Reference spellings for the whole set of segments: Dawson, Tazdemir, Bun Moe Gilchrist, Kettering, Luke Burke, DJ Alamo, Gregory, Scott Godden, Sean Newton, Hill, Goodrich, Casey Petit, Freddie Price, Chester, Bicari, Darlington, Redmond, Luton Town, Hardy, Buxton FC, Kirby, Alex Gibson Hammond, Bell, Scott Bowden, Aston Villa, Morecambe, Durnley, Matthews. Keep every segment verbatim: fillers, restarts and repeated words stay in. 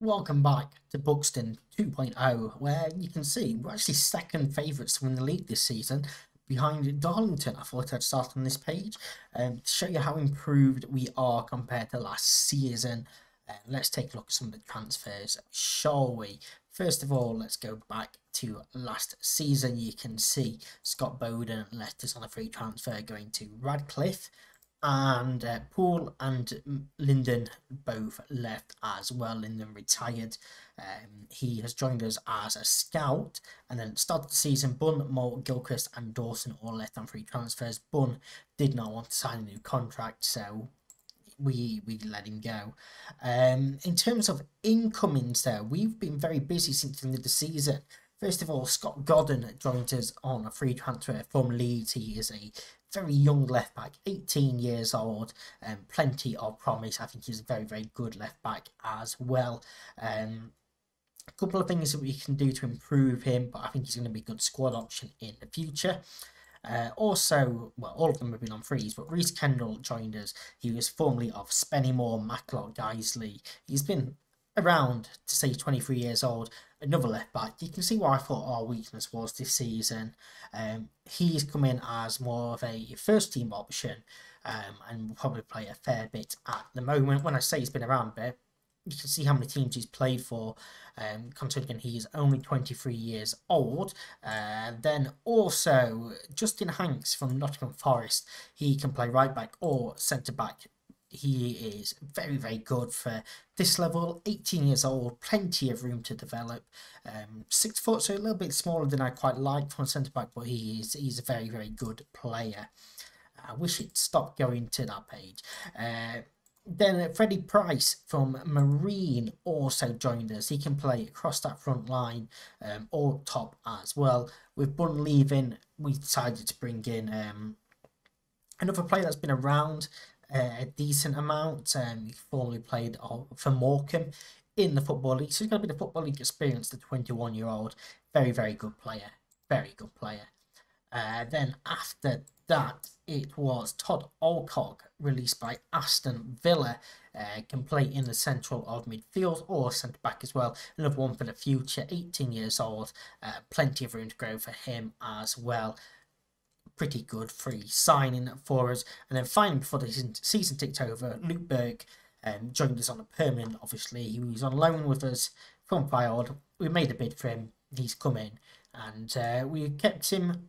Welcome back to Buxton two point oh, where you can see we're actually second favourites to win the league this season, behind Darlington. I thought I'd start on this page um, to show you how improved we are compared to last season. Uh, let's take a look at some of the transfers, shall we? First of all, let's go back to last season. You can see Scott Bowden left us on a free transfer going to Radcliffe. And uh, Paul and Lyndon both left as well. Lyndon retired. Um, he has joined us as a scout. And then started the season, Bun, Moe, Gilchrist and Dawson all left on free transfers. Bun did not want to sign a new contract, so we we let him go. Um, in terms of incomings there, we've been very busy since the end of the season. First of all, Scott Godden joined us on a free transfer from Leeds. He is a very young left-back, eighteen years old, and um, plenty of promise. I think he's a very, very good left-back as well. Um, a couple of things that we can do to improve him, but I think he's going to be a good squad option in the future. Uh, also, well, all of them have been on freeze, but Rhys Kendall joined us. He was formerly of Spennymoor, Macclesfield, Brizley. He's been around, to say, twenty-three years old, another left-back. You can see where I thought our weakness was this season. Um, he's come in as more of a first-team option um, and will probably play a fair bit at the moment. When I say he's been around a bit, you can see how many teams he's played for, um, considering he is only twenty-three years old. Uh, then also, Justin Hanks from Nottingham Forest, he can play right-back or centre-back. He is very, very good for this level, eighteen years old, plenty of room to develop. Um, six foot, so a little bit smaller than I quite like from centre-back, but he is he's a very, very good player. I wish it stopped going to that page. Uh, then Freddie Price from Marine also joined us. He can play across that front line um, or top as well. With Bun leaving, we decided to bring in um, another player that's been around a decent amount. Um, he formerly played for Morecambe in the Football League, so he's going to be the Football League experience, the twenty-one year old, very very good player, very good player. Uh, then after that it was Todd Alcock, released by Aston Villa. Uh, can play in the central of midfield or centre back as well, another one for the future, eighteen years old, uh, plenty of room to grow for him as well. Pretty good free signing for us. And then finally, before the season, season ticked over, Luke Burke um, joined us on a permanent, obviously. He was on loan with us from Fylde. We made a bid for him. He's come in. And uh, we kept him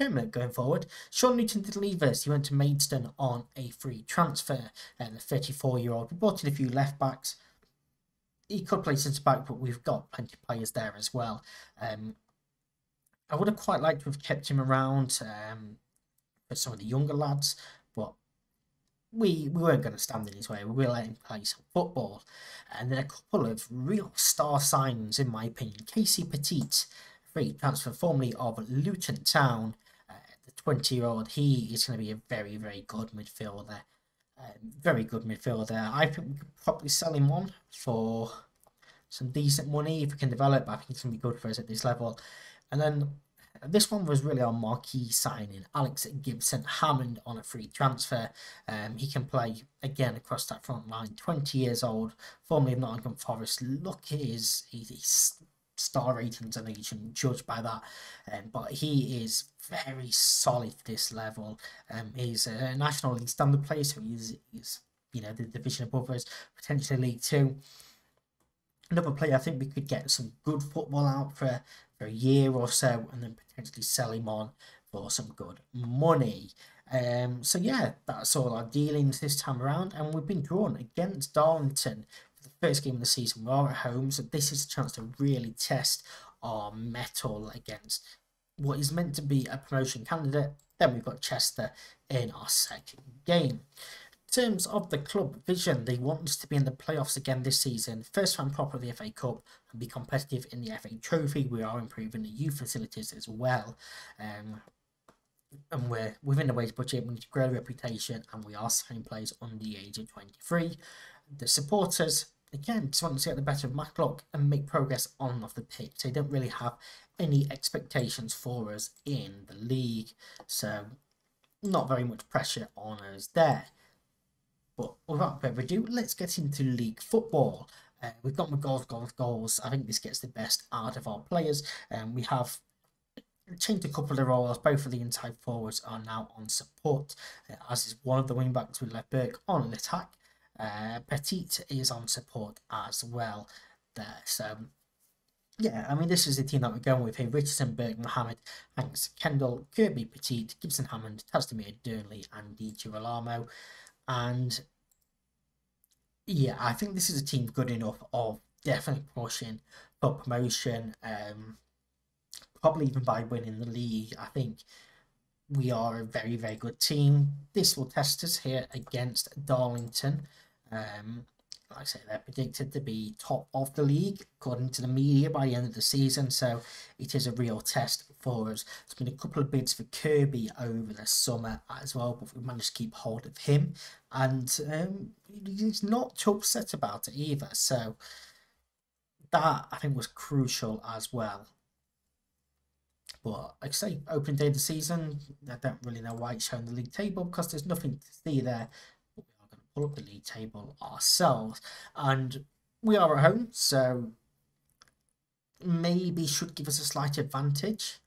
permanent going forward. Sean Newton did leave us. He went to Maidstone on a free transfer. And the thirty-four-year-old. We bought in a few left-backs. He could play centre-back, but we've got plenty of players there as well. Um, I would have quite liked to have kept him around um, for some of the younger lads, but we we weren't going to stand in his way. We were letting him play some football. And then a couple of real star signings, in my opinion. Casey Petit, free transfer, formerly of Luton Town, uh, the twenty-year-old. He is going to be a very, very good midfielder. Uh, very good midfielder. I think we could probably sell him on for some decent money if we can develop. I think it's going to be good for us at this level. And then this one was really our marquee signing, Alex Gibson Hammond on a free transfer. Um, he can play, again, across that front line, twenty years old, formerly of Nottingham Forest. Look at his, his star ratings, I think you shouldn't judge by that. Um, but he is very solid for this level. Um, he's a National League standard player, so he's, he's you know, the division above us, potentially League Two. Another player I think we could get some good football out for, for a year or so, and then potentially sell him on for some good money. Um, so yeah, that's all our dealings this time around, and we've been drawn against Darlington for the first game of the season. We're at home, so this is a chance to really test our mettle against what is meant to be a promotion candidate. Then we've got Chester in our second game. In terms of the club vision, they want us to be in the playoffs again this season, first round proper of the F A Cup, and be competitive in the F A Trophy. We are improving the youth facilities as well, um, and we're within the wage budget. We need to grow the reputation, and we are signing players under the age of twenty-three. The supporters, again, just want to get the better of Macclesfield and make progress on and off the pitch. They don't really have any expectations for us in the league, so not very much pressure on us there. But without further ado, let's get into league football. Uh, we've got McGoals, goals, goals. I think this gets the best out of our players. And um, we have changed a couple of roles. Both of the inside forwards are now on support, uh, as is one of the wing backs. We left Burke on an attack. Uh, Petit is on support as well there. So, yeah, I mean, this is the team that we're going with here. Richardson, Burke, Mohammed, Hanks, Kendall, Kirby, Petit, Gibson, Hammond, Tazdemir, Durnley, and Di Girolamo. And, yeah, I think this is a team good enough of definitely pushing for promotion, um, probably even by winning the league. I think we are a very, very good team. This will test us here against Darlington. Um, like I say, they're predicted to be top of the league, according to the media, by the end of the season. So it is a real test for us. There's been a couple of bids for Kirby over the summer as well, but we managed to keep hold of him. And um, he's not too upset about it either. So that, I think, was crucial as well. But, like I say, open day of the season, I don't really know why it's showing the league table, because there's nothing to see there. But we are going to pull up the league table ourselves. And we are at home, so maybe should give us a slight advantage.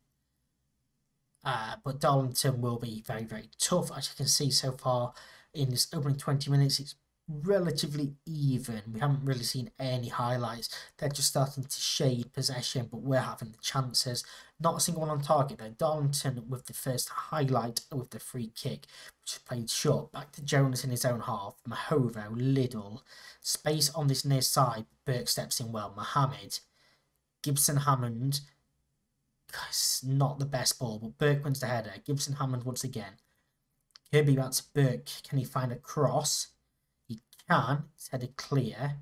Uh, but Darlington will be very, very tough. As you can see so far in this opening twenty minutes, it's relatively even. We haven't really seen any highlights. They're just starting to shade possession, but we're having the chances. Not a single one on target though. Darlington with the first highlight with the free kick, which is played short back to Jonas in his own half. Mahovo, Liddle, space on this near side. Burke steps in well. Mohammed, Gibson, Hammond. It's not the best ball, but Burke wins the header. Gibson, Hammond once again. Kirby back to Burke. Can he find a cross? Can, it's headed clear.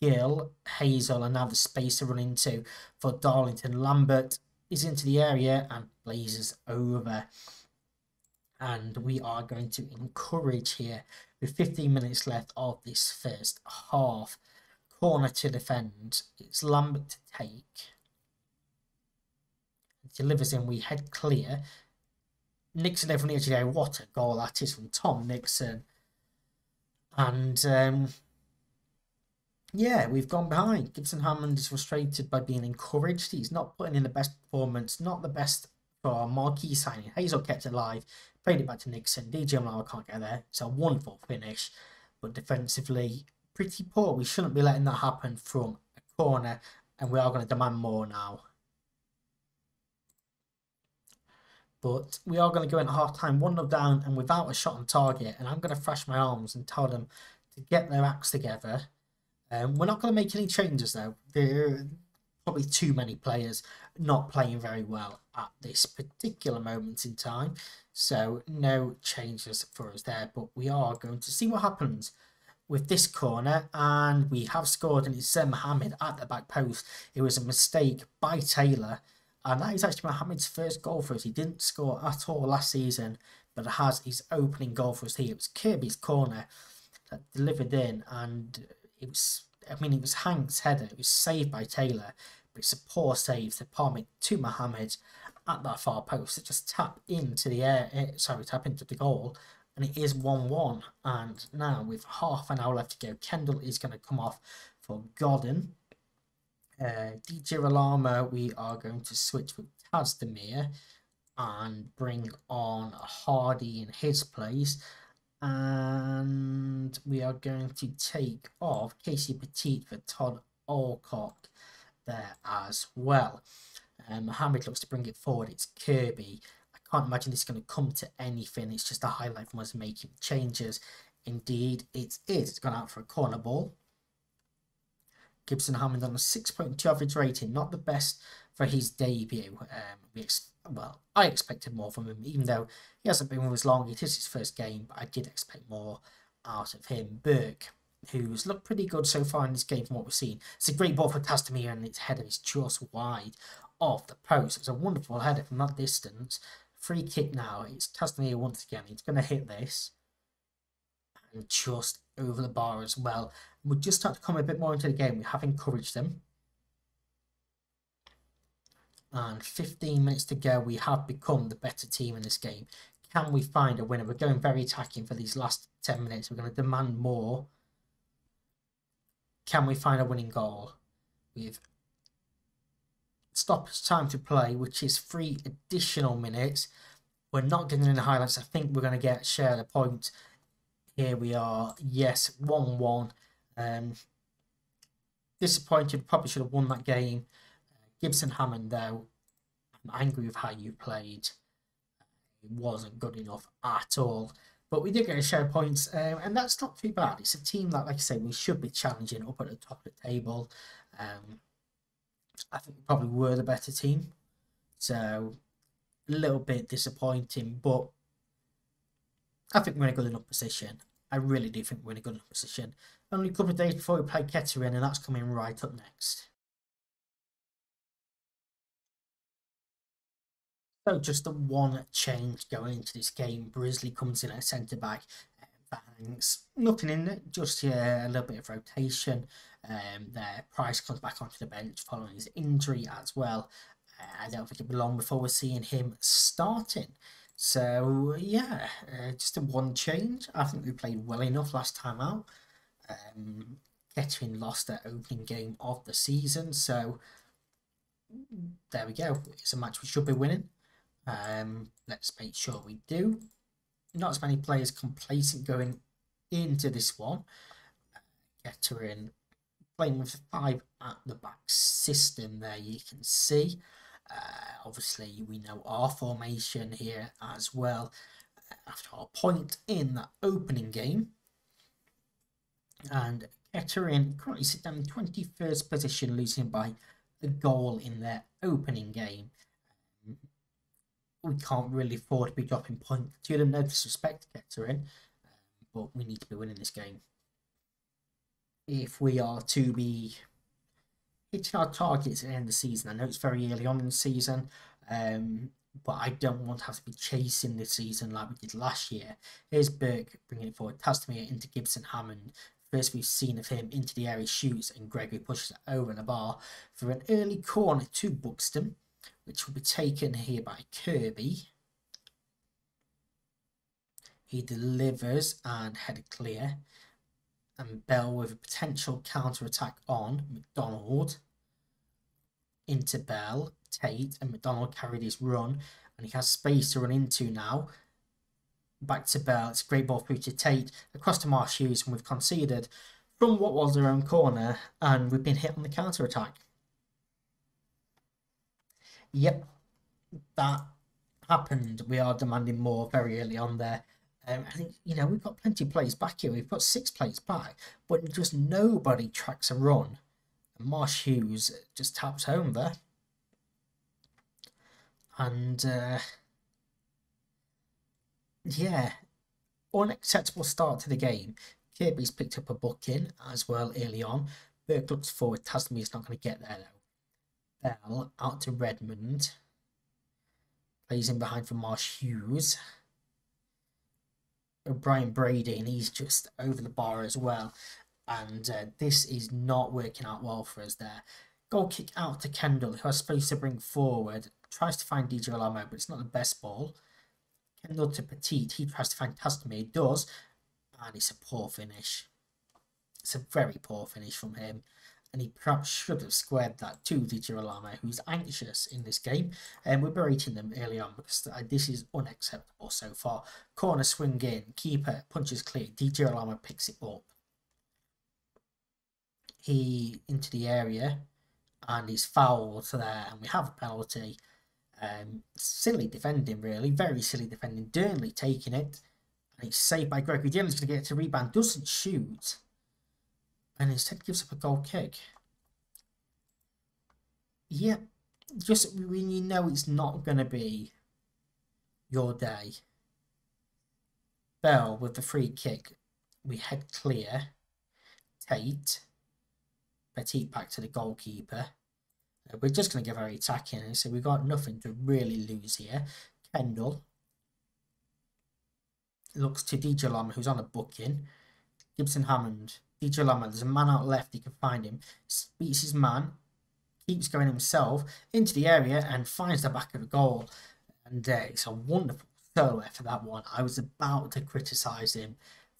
Gill, Hazel, and now the space to run into for Darlington. Lambert is into the area and blazes over. And we are going to encourage here with fifteen minutes left of this first half. Corner to defend. It's Lambert to take. Delivers in, we head clear. Nixon over near today. What a goal that is from Tom Nixon. And, um, yeah, we've gone behind. Gibson Hammond is frustrated by being encouraged. He's not putting in the best performance, not the best for our marquee signing. Hazel kept it alive, played it back to Nixon. D J Alamo can't get there. It's a wonderful finish, but defensively, pretty poor. We shouldn't be letting that happen from a corner, and we are going to demand more now. But we are going to go in at half-time, one nil down and without a shot on target. And I'm going to thrash my arms and tell them to get their acts together. Um, we're not going to make any changes, though. There are probably too many players not playing very well at this particular moment in time. So no changes for us there. But we are going to see what happens with this corner. And we have scored, and it's uh, Mohammed at the back post. It was a mistake by Taylor. And that is actually Mohammed's first goal for us. He didn't score at all last season, but has his opening goal for us here. It was Kirby's corner that delivered in, and it was, I mean, it was Hank's header. It was saved by Taylor, but it's a poor save to palm it to Mohammed at that far post. To just tap into the air, sorry, tap into the goal, and it is one one. And now with half an hour left to go, Kendall is going to come off for Godden. Uh, Di Girolamo, we are going to switch with Tazdemir and bring on Hardy in his place. And we are going to take off Casey Petit for Todd Alcock there as well. Um, Mohammed looks to bring it forward. It's Kirby. I can't imagine this is going to come to anything. It's just a highlight from us making changes. Indeed, it is. It's gone out for a corner ball. Gibson Hammond on a six point two average rating, not the best for his debut. Um, we ex well, I expected more from him, even though he hasn't been with us long. It is his first game, but I did expect more out of him. Burke, who's looked pretty good so far in this game from what we've seen. It's a great ball for Tazdemir, and its header is just wide of the post. It's a wonderful header from that distance. Free kick now. It's Tazdemir once again. He's going to hit this. And just over the bar as well. We just have to come a bit more into the game. We have encouraged them. And fifteen minutes to go. We have become the better team in this game. Can we find a winner? We're going very attacking for these last ten minutes. We're going to demand more. Can we find a winning goal? We've stopped time to play, which is three additional minutes. We're not getting in the highlights. I think we're going to get shared a point. Here we are. Yes, one one. Um, disappointed. Probably should have won that game. Uh, Gibson Hammond, though, I'm angry with how you played. It wasn't good enough at all. But we did get a share of points, um, and that's not too bad. It's a team that, like I say, we should be challenging up at the top of the table. Um, I think we probably were the better team. So, a little bit disappointing, but I think we're in a good enough position. I really do think we're in a good enough position. Only a couple of days before we play Kettering, and that's coming right up next. So just the one change going into this game. Brizley comes in at centre-back. Bangs, nothing in it, just yeah, a little bit of rotation. Um, there, Price comes back onto the bench following his injury as well. Uh, I don't think it'll be long before we're seeing him starting. So, yeah, uh, just a one change. I think we played well enough last time out. Um, Kettering lost their opening game of the season. So, there we go. It's a match we should be winning. Um, let's make sure we do. Not as many players complacent going into this one. Uh, Kettering playing with five at the back system there, you can see. Uh, obviously, we know our formation here as well. Uh, after our point in that opening game. And Kettering currently sit down in twenty-first position, losing by a goal in their opening game. We can't really afford to be dropping points to them. No disrespect to Kettering, um, but we need to be winning this game. If we are to be hitting our targets at the end of the season, I know it's very early on in the season, um, but I don't want to have to be chasing this season like we did last year. Here's Burke bringing it forward. Tazdemir into Gibson Hammond. First we've seen of him into the area, shoots, and Gregory pushes it over the bar for an early corner to Buxton, which will be taken here by Kirby. He delivers and headed clear. And Bell with a potential counter-attack on McDonald. Into Bell, Tate, and McDonald carried his run. And he has space to run into now. Back to Bell. It's a great ball through to Tate. Across to Marsh Hughes, and we've conceded from what was their own corner. And we've been hit on the counter-attack. Yep, that happened. We are demanding more very early on there. Um, I think, you know, we've got plenty of players back here. We've got six players back, but just nobody tracks a run. And Marsh Hughes just taps home there. And, uh, yeah, unacceptable start to the game. Kirby's picked up a book in as well early on. Burke looks forward. Tasme's not going to get there, though. Bell out to Redmond. Plays in behind for Marsh Hughes. O'Brien Brady, and he's just over the bar as well. And uh, this is not working out well for us there. Goal kick out to Kendall, who is supposed to bring forward. Tries to find D J Alamo, but it's not the best ball. Kendall to Petit. He tries to find Tazdemir. Does. And it's a poor finish. It's a very poor finish from him. And he perhaps should have squared that to Di Girolamo, who's anxious in this game. And um, we're berating them early on because uh, this is unacceptable so far. Corner swing in, keeper punches clear. Di Girolamo picks it up. He into the area, and he's fouled there. And we have a penalty. Um, silly defending, really. Very silly defending. Durnley taking it, and it's saved by Gregory. Durnley's going to get it to rebound. Doesn't shoot. And instead gives up a goal kick. Yep. Yeah, just when you know it's not going to be your day. Bell with the free kick. We head clear. Tate. Petit back to the goalkeeper. We're just going to give our attacking. So we've got nothing to really lose here. Kendall. Looks to Di Girolamo, who's on a booking. Gibson Hammond. Di Girolamo, there's a man out left, he can find him, beats his man, keeps going himself into the area and finds the back of the goal. And uh, it's a wonderful solo for that one. I was about to criticise him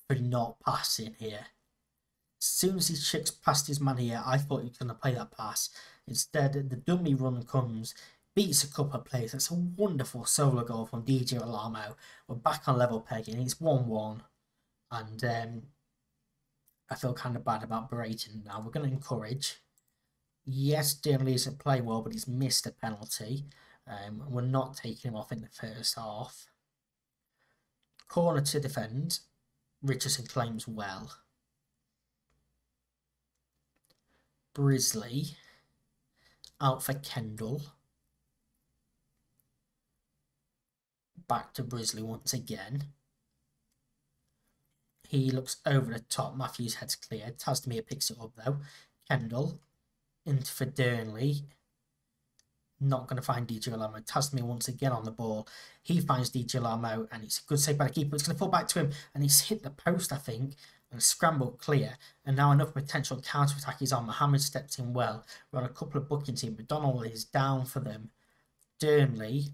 for not passing here. soon as he checks past his man here, I thought he was going to play that pass. Instead, the dummy run comes, beats a couple of players. That's a wonderful solo goal from D J Alamo. We're back on level pegging. It's one one. And um, I feel kind of bad about Brayton now. We're going to encourage. Yes, Durnley isn't playing well, but he's missed a penalty. Um, we're not taking him off in the first half. Corner to defend. Richardson claims well. Brizley. Out for Kendall. Back to Brizley once again. He looks over the top. Matthews' head's clear. Tazdemir picks it up though. Kendall. Into for Durnley. Not going to find Di Girolamo. Tazdemir once again on the ball. He finds Di Girolamo and it's a good save by the keeper. It's going to fall back to him and he's hit the post, I think, and scrambled clear. And now another potential counter-attack is on. Mohammed stepped in well. We're on a couple of bookings in. McDonald is down for them. Durnley.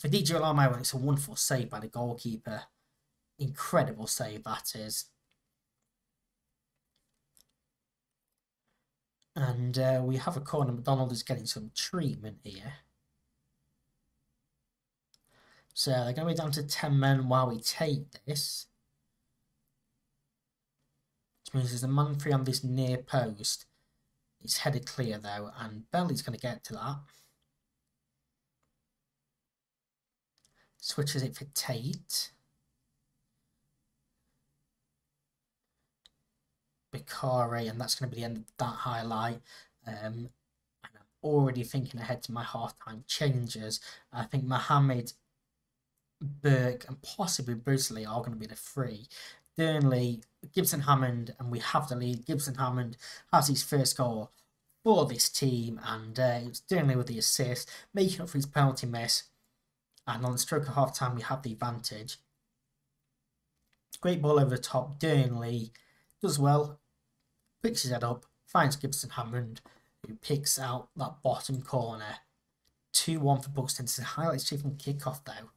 For Di Girolamo, and it's a wonderful save by the goalkeeper. Incredible save that is. And uh, we have a corner. McDonald is getting some treatment here. So they're going to be down to ten men while we take this. Which means there's a man free on this near post. It's headed clear though. And Bell is going to get to that. Switches it for Tate. Bicari, and that's going to be the end of that highlight. Um, and I'm already thinking ahead to my half-time changes. I think Mohammed, Burke, and possibly Brizley are going to be the three. Durnley, Gibson-Hammond, and we have the lead. Gibson-Hammond has his first goal for this team, and uh, it's Durnley with the assist, making up for his penalty miss. And on the stroke of half-time, we have the advantage. Great ball over the top. Durnley does well. Picks his head up. Finds Gibson-Hammond, who picks out that bottom corner. two one for Buxton. It's a highlight straight from kickoff, though.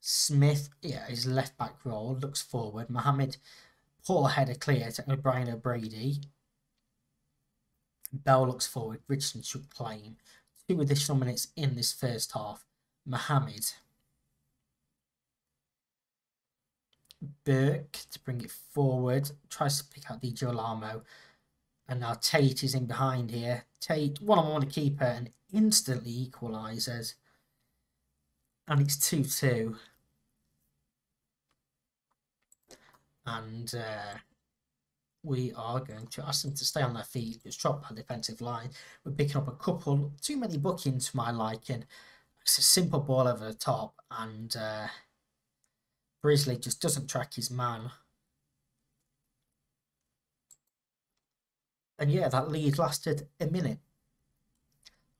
Smith, yeah, his left-back roll. Looks forward. Mohammed, poor header clear to O'Brien O'Brady. Bell looks forward. Richardson should claim. Two additional minutes in this first half. Mohammed, Burke to bring it forward, tries to pick out Di Girolamo, and now Tate is in behind here. Tate one on one to keeper and instantly equalises, and it's two two. And uh, we are going to ask them to stay on their feet, just drop that defensive line. We're picking up a couple, too many bookings to my liking. It's a simple ball over the top, and uh, Brizley just doesn't track his man. And yeah, that lead lasted a minute.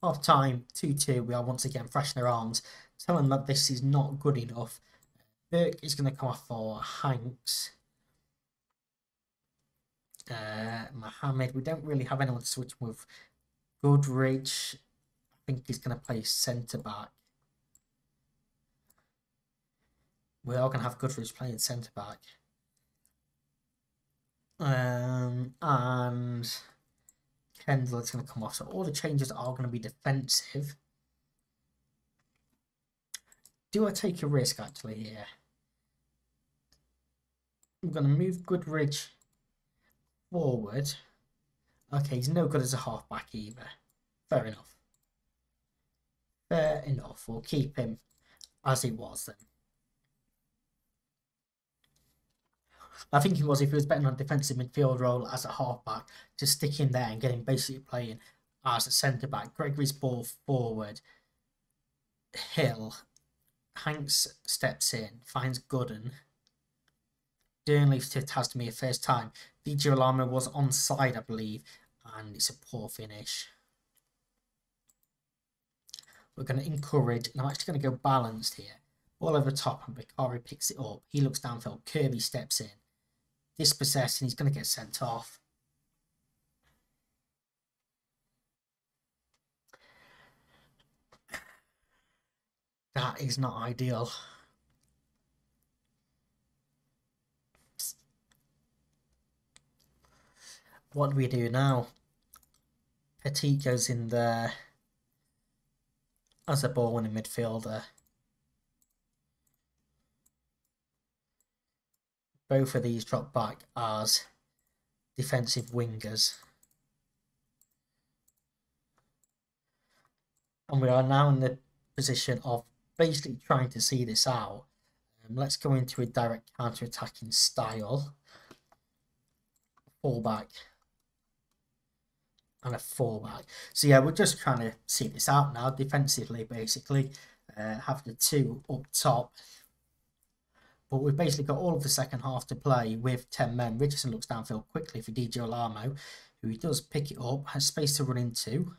Half time, two two. We are once again fresh in their arms, telling them that this is not good enough. Burke is going to come off for Hanks. Uh, Mohammed, we don't really have anyone to switch with. Goodrich, I think he's going to play centre-back. We are going to have Goodrich playing centre-back. Um, and Kendall is going to come off. So all the changes are going to be defensive. Do I take a risk, actually, here? I'm going to move Goodrich forward. Okay, he's no good as a half-back either. Fair enough. Fair enough, we'll keep him as he was then. I think he was, if he was betting on a defensive midfield role as a half-back, to stick him there and get him basically playing as a centre-back. Gregory's ball forward. Hill. Hanks steps in, finds Godden. Durnley to Tazdemir first time. Di Girolamo was onside, I believe, and it's a poor finish. We're going to encourage, and I'm actually going to go balanced here. All over the top, and Bicari picks it up. He looks downfield. Kirby steps in. Dispossessed, and he's going to get sent off. That is not ideal. What do we do now? Petit goes in there as a ball-winning midfielder. Both of these drop back as defensive wingers. And we are now in the position of basically trying to see this out. Um, let's go into a direct counter-attacking style. Fullback and a fullback. So yeah, we're just trying to see this out now defensively, basically. Uh, have the two up top. But we've basically got all of the second half to play with ten men. Richardson looks downfield quickly for D J Alamo, who does pick it up, has space to run into.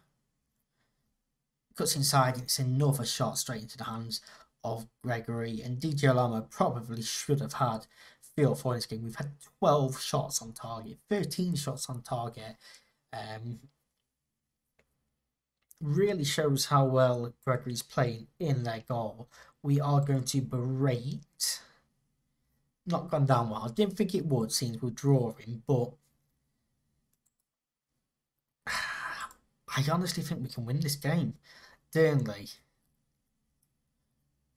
Cuts inside, and it's another shot straight into the hands of Gregory. And D J Alamo probably should have had feel for this game. We've had twelve shots on target, thirteen shots on target. Um, really shows how well Gregory's playing in their goal. We are going to berate... Not gone down well. I didn't think it would, since we're drawing, but I honestly think we can win this game. Durnley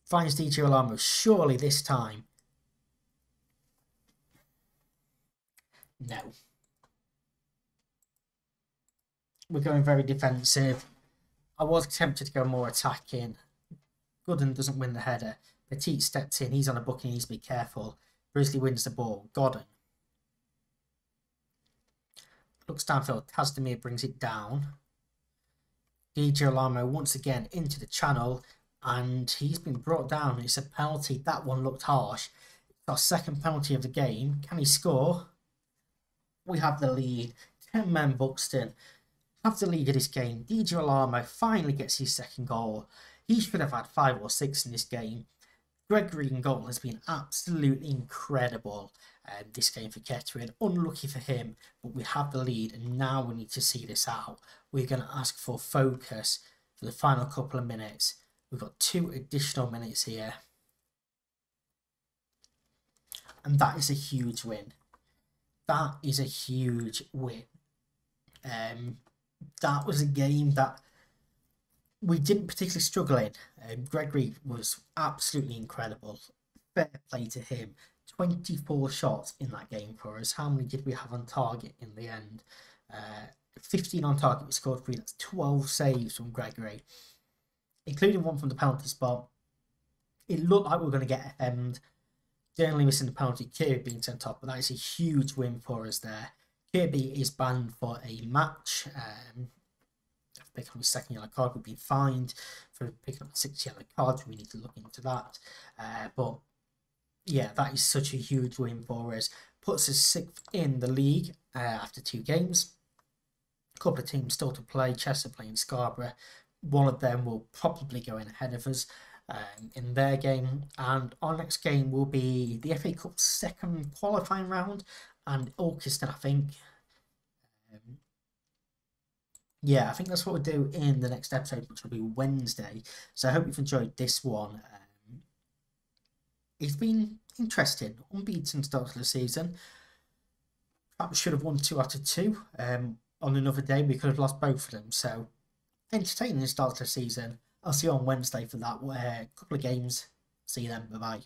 finds D J Alamo. Surely this time. No. We're going very defensive. I was tempted to go more attacking. Godden doesn't win the header. Petit steps in. He's on a book and he needs to be careful. Brizley wins the ball. Godden looks downfield. Tazdemir brings it down. D J Alamo once again into the channel, and he's been brought down. It's a penalty. That one looked harsh. It's our second penalty of the game. Can he score? We have the lead. ten men Buxton have the lead of this game. D J Alamo finally gets his second goal. He should have had five or six in this game. Gregory in goal has been absolutely incredible um, this game for Kettering. Unlucky for him, but we have the lead and now we need to see this out. We're going to ask for focus for the final couple of minutes. We've got two additional minutes here. And that is a huge win. That is a huge win. Um, that was a game that... we didn't particularly struggle in. Um, Gregory was absolutely incredible. Fair play to him. twenty-four shots in that game for us. How many did we have on target in the end? Uh, fifteen on target. We scored three. That's twelve saves from Gregory, including one from the penalty spot. It looked like we were going to get hemmed. Durnley missing the penalty. Kirby being sent off. But that is a huge win for us there. Kirby is banned for a match. Um, Picking up his second yellow card, we've been fined for picking up six yellow cards. We need to look into that. Uh, but yeah, that is such a huge win for us. Puts us sixth in the league uh, after two games. A couple of teams still to play. Chester playing Scarborough. One of them will probably go in ahead of us um, in their game. And our next game will be the F A Cup second qualifying round and Orcheston, I think. Um, Yeah, I think that's what we'll do in the next episode, which will be Wednesday. So I hope you've enjoyed this one. Um, it's been interesting. Unbeaten start to the season. Perhaps should have won two out of two. Um, on another day, we could have lost both of them. So entertaining start to the season. I'll see you on Wednesday for that. A uh, couple of games. See you then. Bye-bye.